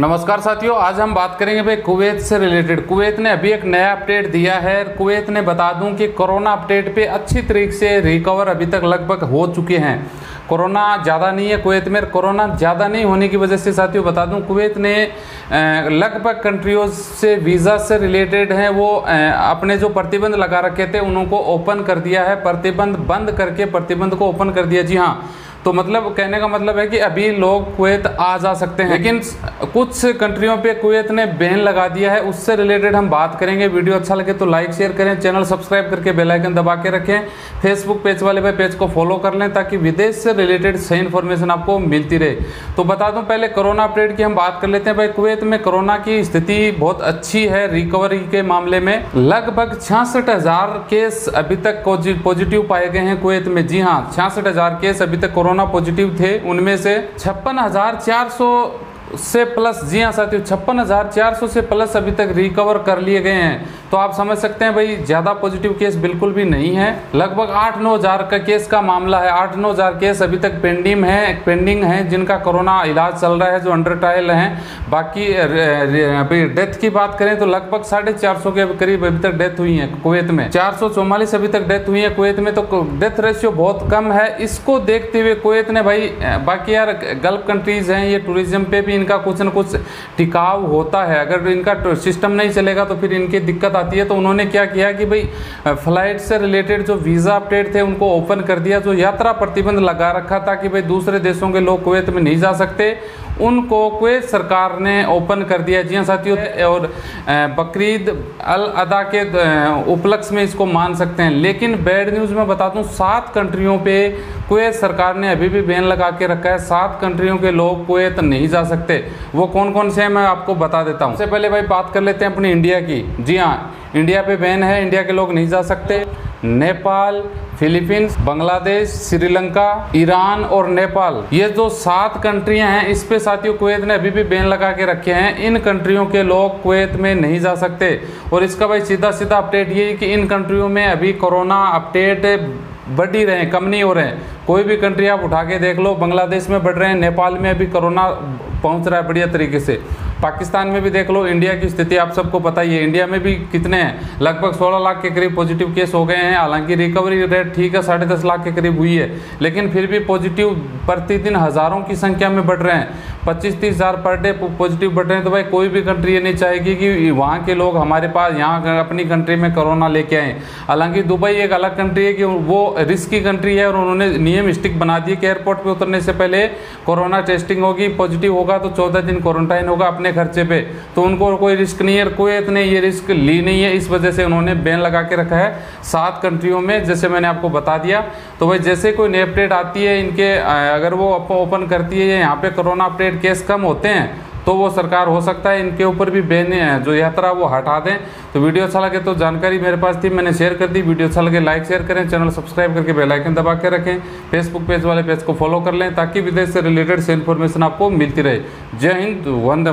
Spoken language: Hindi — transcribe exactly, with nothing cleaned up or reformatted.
नमस्कार साथियों, आज हम बात करेंगे भाई कुवैत से रिलेटेड। कुवैत ने अभी एक नया अपडेट दिया है। कुवैत ने बता दूं कि कोरोना अपडेट पे अच्छी तरीके से रिकवर अभी तक लगभग हो चुके हैं। कोरोना ज़्यादा नहीं है कुवैत में। कोरोना ज़्यादा नहीं होने की वजह से साथियों बता दूं कुवैत ने लगभग कंट्रियों से वीज़ा से रिलेटेड हैं वो अपने जो प्रतिबंध लगा रखे थे उनको ओपन कर दिया है। प्रतिबंध बंद करके प्रतिबंध को ओपन कर दिया। जी हाँ, तो मतलब कहने का मतलब है कि अभी लोग कुवैत आ जा सकते हैं, लेकिन कुछ कंट्रियों पे कुवैत ने बैन लगा दिया है। उससे रिलेटेड हम बात करेंगे। वीडियो अच्छा लगे तो लाइक शेयर करें, चैनल सब्सक्राइब करके बेल आइकन दबा के रखें। फेसबुक पेज वाले पे पेज को फॉलो कर लें ताकि विदेश से रिलेटेड सही इन्फॉर्मेशन आपको मिलती रहे। तो बता दूँ, पहले कोरोना अपडेट की हम बात कर लेते हैं। भाई कुवैत में कोरोना की स्थिति बहुत अच्छी है। रिकवरी के मामले में लगभग छियासठ हज़ार केस अभी तक पॉजिटिव पाए गए हैं कुवैत में। जी हाँ, छियासठ हज़ार केस अभी तक कोरोना पॉजिटिव थे, उनमें से छप्पन हज़ार चार सौ से प्लस, जी हाँ साथियों, छप्पन हज़ार चार सौ से प्लस अभी तक रिकवर कर लिए गए हैं। तो आप समझ सकते हैं भाई ज़्यादा पॉजिटिव केस बिल्कुल भी नहीं है। लगभग आठ नौ हज़ार का केस का मामला है। आठ नौ हज़ार केस अभी तक पेंडिंग है पेंडिंग हैं जिनका कोरोना इलाज चल रहा है, जो अंडर ट्रायल हैं। बाकी अभी डेथ की बात करें तो लगभग साढ़े चार सौ के करीब अभी तक डेथ हुई है कुवैत में। चार सौ चौवालीस अभी तक डेथ हुई है कुवैत में। तो डेथ रेशियो बहुत कम है। इसको देखते हुए कुवैत ने भाई, बाकी यार गल्फ कंट्रीज़ हैं, ये टूरिज़्म पे भी इनका कुछ न कुछ टिकाव होता है। अगर इनका सिस्टम नहीं चलेगा तो फिर इनकी दिक्कत आती है। तो उन्होंने क्या किया कि भाई फ्लाइट से रिलेटेड जो वीज़ा अपडेट थे उनको ओपन कर दिया। जो यात्रा प्रतिबंध लगा रखा था कि भाई दूसरे देशों के लोग कुवैत में नहीं जा सकते, उनको कुवैत सरकार ने ओपन कर दिया। जी हाँ साथियों, और बकरीद अल अदा के उपलक्ष्य में इसको मान सकते हैं। लेकिन बैड न्यूज़ में बता दूं, सात कंट्रियों पे कुवैत सरकार ने अभी भी बैन लगा के रखा है। सात कंट्रियों के लोग कुवैत नहीं जा सकते। वो कौन कौन से हैं मैं आपको बता देता हूँ। सबसे पहले भाई बात कर लेते हैं अपनी इंडिया की। जी हाँ, इंडिया पे बैन है, इंडिया के लोग नहीं जा सकते। नेपाल, फिलीपींस, बांग्लादेश, श्रीलंका, ईरान और नेपाल, ये जो सात कंट्रियां हैं इस पे साथियों कुवैत ने अभी भी बैन लगा के रखे हैं। इन कंट्रियों के लोग कुवैत में नहीं जा सकते। और इसका भाई सीधा सीधा अपडेट ये है कि इन कंट्रियों में अभी कोरोना अपडेट बढ़ ही रहे हैं, कम नहीं हो रहे हैं। कोई भी कंट्री आप उठा के देख लो, बांग्लादेश में बढ़ रहे हैं, नेपाल में अभी कोरोना पहुंच रहा है बढ़िया तरीके से, पाकिस्तान में भी देख लो। इंडिया की स्थिति आप सबको पता ही है। इंडिया में भी कितने हैं, लगभग सोलह लाख के करीब पॉजिटिव केस हो गए हैं। हालांकि रिकवरी रेट ठीक है, साढ़े दस लाख के करीब हुई है, लेकिन फिर भी पॉजिटिव प्रतिदिन हज़ारों की संख्या में बढ़ रहे हैं। पच्चीस तीस हज़ार पर डे पॉजिटिव बढ़ रहे हैं। तो भाई कोई भी कंट्री ये नहीं चाहेगी कि वहाँ के लोग हमारे पास यहाँ अपनी कंट्री में कोरोना लेके आएँ। हालाँकि दुबई एक अलग कंट्री है कि वो रिस्की कंट्री है और उन्होंने नियम स्टिक बना दिए कि एयरपोर्ट पर उतरने से पहले कोरोना टेस्टिंग होगी, पॉजिटिव होगा तो चौदह दिन क्वारंटाइन होगा अपने खर्चे पे। तो उनको कोई रिस्क नहीं है, कुवैत ने ये रिस्क ली नहीं है, इस वजह से उन्होंने बैन लगा के रखा है सात कंट्रियों में, जैसे मैंने आपको बता दिया। तो भाई जैसे कोई नई अपडेट आती है इनके, अगर वो ओपन करती है, यहाँ पे कोरोना अपडेट केस कम होते हैं तो वो सरकार हो सकता है इनके ऊपर भी बैन है, जो यात्रा वो हटा दें। तो वीडियो अच्छा लगे तो, जानकारी मेरे पास थी मैंने शेयर कर दी। वीडियो अच्छा लगे लाइक शेयर करें, चैनल सब्सक्राइब करके बेल आइकन दबा के रखें, फेसबुक पेज वाले पेज को फॉलो कर लें ताकि विदेश से रिलेटेड से इन्फॉर्मेशन आपको मिलती रहे। जय हिंद, वंदे मातरम।